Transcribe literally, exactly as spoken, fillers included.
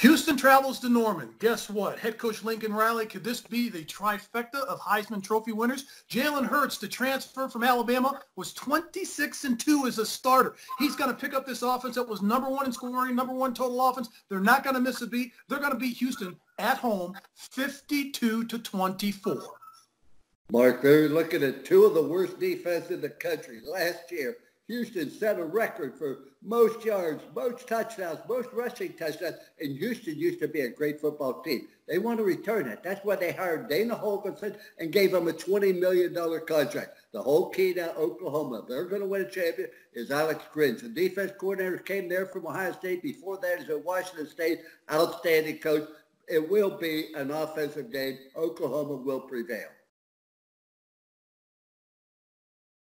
Houston travels to Norman. Guess what? Head coach Lincoln Riley, could this be the trifecta of Heisman Trophy winners? Jalen Hurts, the transfer from Alabama, was twenty-six and two as a starter. He's going to pick up this offense that was number one in scoring, number one total offense. They're not going to miss a beat. They're going to beat Houston at home fifty-two to twenty-four. Mark, they're looking at two of the worst defenses in the country last year. Houston set a record for most yards, most touchdowns, most rushing touchdowns, and Houston used to be a great football team. They want to return it. That's why they hired Dana Holgorsen and gave him a twenty million dollars contract. The whole key to Oklahoma, they're going to win a champion, is Alex Grinch. The defense coordinator came there from Ohio State. Before that is at Washington State. Outstanding coach. It will be an offensive game. Oklahoma will prevail.